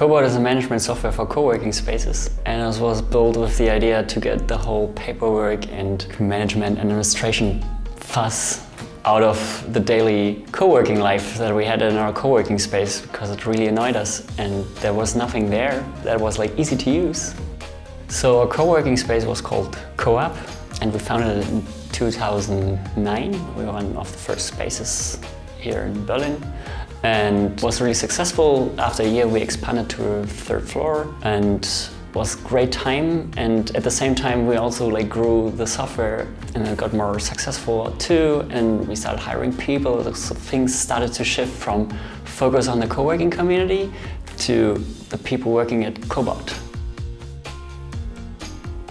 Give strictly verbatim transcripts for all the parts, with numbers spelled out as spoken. Cobot is a management software for co-working spaces, and it was built with the idea to get the whole paperwork and management and administration fuss out of the daily co-working life that we had in our co-working space, because it really annoyed us and there was nothing there that was like easy to use. So our co-working space was called Co-op, and we founded it in two thousand nine. We were one of the first spaces here in Berlin, and was really successful. After a year we expanded to the third floor, and was great time, and at the same time we also like grew the software and it got more successful too, and we started hiring people, so things started to shift from focus on the co-working community to the people working at Cobot.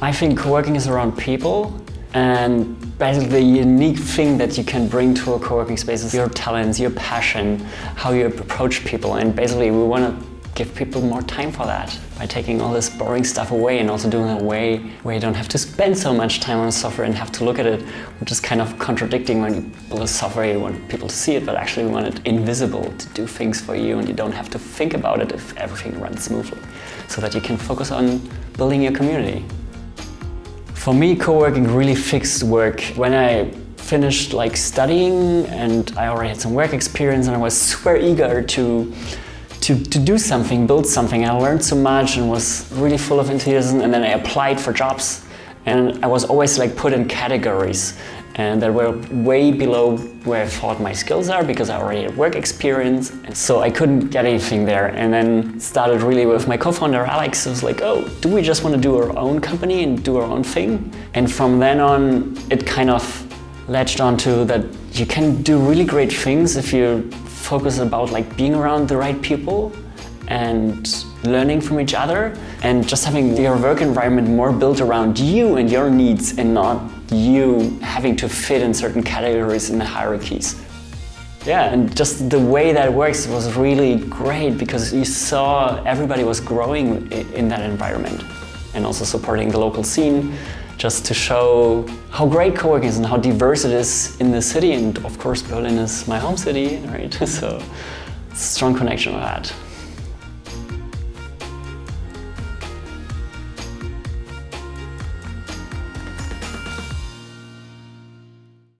I think co-working is around people, and basically the unique thing that you can bring to a co-working space is your talents, your passion, how you approach people, and basically we want to give people more time for that by taking all this boring stuff away and also doing it in a way where you don't have to spend so much time on software and have to look at it, which is kind of contradicting. When you build software you want people to see it, but actually we want it invisible to do things for you, and you don't have to think about it if everything runs smoothly, so that you can focus on building your community. For me, co-working really fixed work. When I finished like studying and I already had some work experience, and I was super eager to To, to do something, build something. I learned so much and was really full of enthusiasm, and then I applied for jobs, and I was always like put in categories and that were way below where I thought my skills are, because I already had work experience, and so I couldn't get anything there. And then started really with my co-founder Alex. It was like, oh, do we just want to do our own company and do our own thing? And from then on it kind of latched onto that you can do really great things if you focus about like being around the right people and learning from each other, and just having your work environment more built around you and your needs, and not you having to fit in certain categories in the hierarchies. Yeah, and just the way that works was really great, because you saw everybody was growing in that environment, and also supporting the local scene, just to show how great co-working is and how diverse it is in the city. And of course Berlin is my home city, right? So strong connection with that.